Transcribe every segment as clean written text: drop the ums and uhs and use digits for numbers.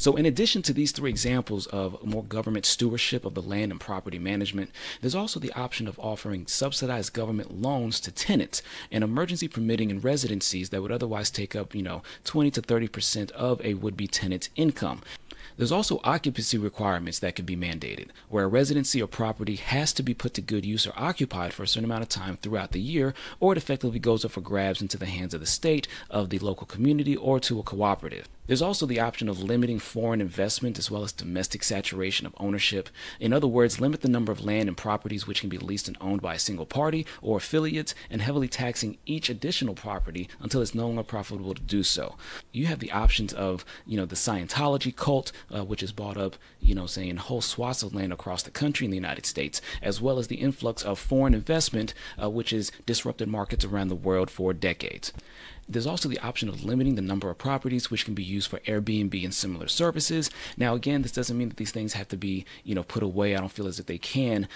So in addition to these three examples of more government stewardship of the land and property management, there's also the option of offering subsidized government loans to tenants and emergency permitting in residencies that would otherwise take up, 20 to 30% of a would-be tenant's income. There's also occupancy requirements that can be mandated, where a residency or property has to be put to good use or occupied for a certain amount of time throughout the year, or it effectively goes up for grabs into the hands of the state, of the local community, or to a cooperative. There's also the option of limiting foreign investment as well as domestic saturation of ownership. In other words, limit the number of land and properties which can be leased and owned by a single party or affiliates, and heavily taxing each additional property until it's no longer profitable to do so. You have the options of, the Scientology cult, which is bought up, saying whole swaths of land across the country in the United States, as well as the influx of foreign investment, which has disrupted markets around the world for decades. There's also the option of limiting the number of properties which can be used for Airbnb and similar services. Now, again, this doesn't mean that these things have to be, put away. I don't feel as if they can,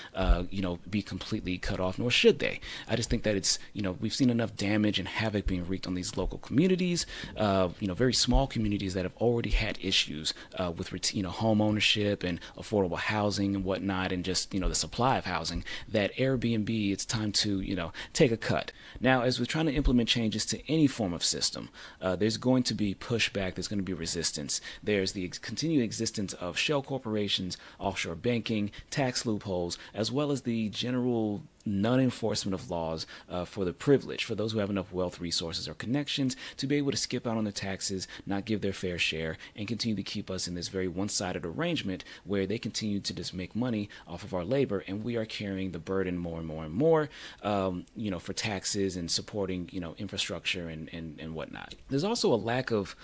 be completely cut off, nor should they. I just think that it's, we've seen enough damage and havoc being wreaked on these local communities, very small communities that have already had issues with, home ownership and affordable housing and whatnot, and just, the supply of housing, that Airbnb, it's time to, take a cut. Now, as we're trying to implement changes to any form of system, there's going to be pushback, there's going to be resistance. There's the continued existence of shell corporations, offshore banking, tax loopholes, as well as the general non-enforcement of laws for the privileged, for those who have enough wealth, resources, or connections to be able to skip out on their taxes, not give their fair share, and continue to keep us in this very one-sided arrangement where they continue to just make money off of our labor, and we are carrying the burden more and more and more, for taxes and supporting, infrastructure and whatnot. There's also a lack of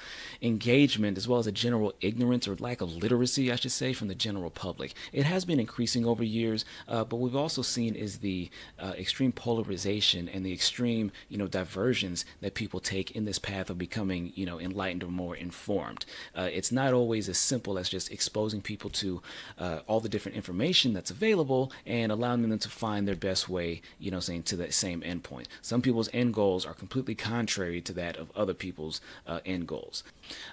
engagement as well as a general ignorance or lack of literacy, I should say, from the general public. It has been increasing over years, but we've also seen is the extreme polarization and the extreme, diversions that people take in this path of becoming, enlightened or more informed. It's not always as simple as just exposing people to all the different information that's available and allowing them to find their best way, to that same end point. Some people's end goals are completely contrary to that of other people's end goals.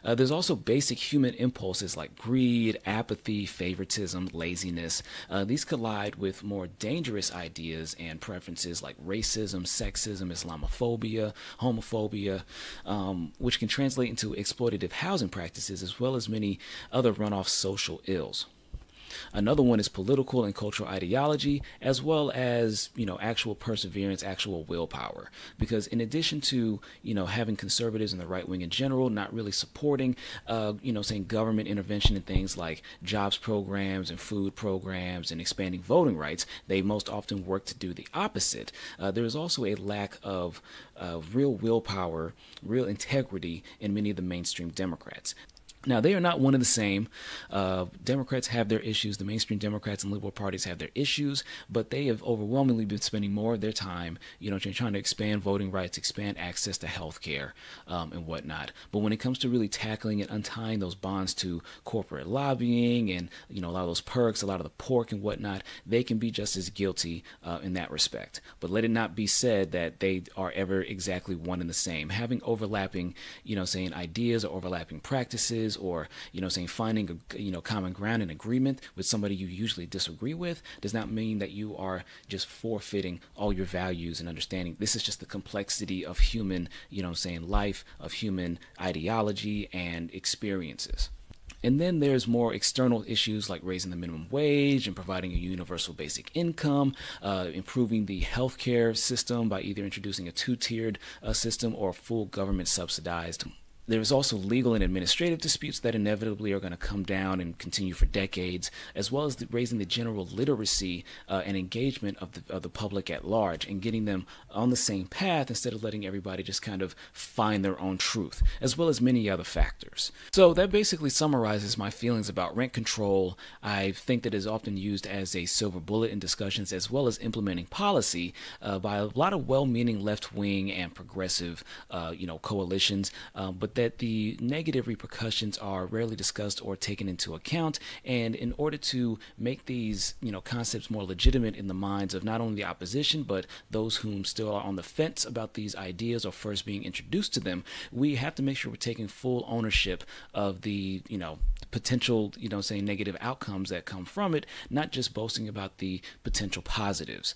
There's also basic human impulses like greed, apathy, favoritism, laziness. These collide with more dangerous ideas and preferences like racism, sexism, Islamophobia, homophobia, which can translate into exploitative housing practices as well as many other runoff social ills. Another one is political and cultural ideology, as well as, actual perseverance, actual willpower. Because in addition to, having conservatives and the right wing in general not really supporting, saying government intervention in things like jobs programs and food programs and expanding voting rights, they most often work to do the opposite. There is also a lack of real willpower, real integrity in many of the mainstream Democrats. Now, they are not one and the same. Democrats have their issues. The mainstream Democrats and liberal parties have their issues, but they have overwhelmingly been spending more of their time, trying to expand voting rights, expand access to health care and whatnot. But when it comes to really tackling and untying those bonds to corporate lobbying and, a lot of those perks, a lot of the pork and whatnot, they can be just as guilty in that respect. But let it not be said that they are ever exactly one and the same. Having overlapping, ideas or overlapping practices, or finding a common ground and agreement with somebody you usually disagree with does not mean that you are just forfeiting all your values and understanding. This is just the complexity of human life, of human ideology and experiences. And then there's more external issues like raising the minimum wage and providing a universal basic income, improving the healthcare system by either introducing a two-tiered system or full government subsidized. There's also legal and administrative disputes that inevitably are going to come down and continue for decades, as well as raising the general literacy and engagement of the public at large and getting them on the same path instead of letting everybody just kind of find their own truth, as well as many other factors. So that basically summarizes my feelings about rent control. I think that it is often used as a silver bullet in discussions as well as implementing policy by a lot of well-meaning left-wing and progressive coalitions, but that the negative repercussions are rarely discussed or taken into account. And in order to make these concepts more legitimate in the minds of not only the opposition but those whom still are on the fence about these ideas or first being introduced to them, we have to make sure we're taking full ownership of the potential, negative outcomes that come from it, not just boasting about the potential positives.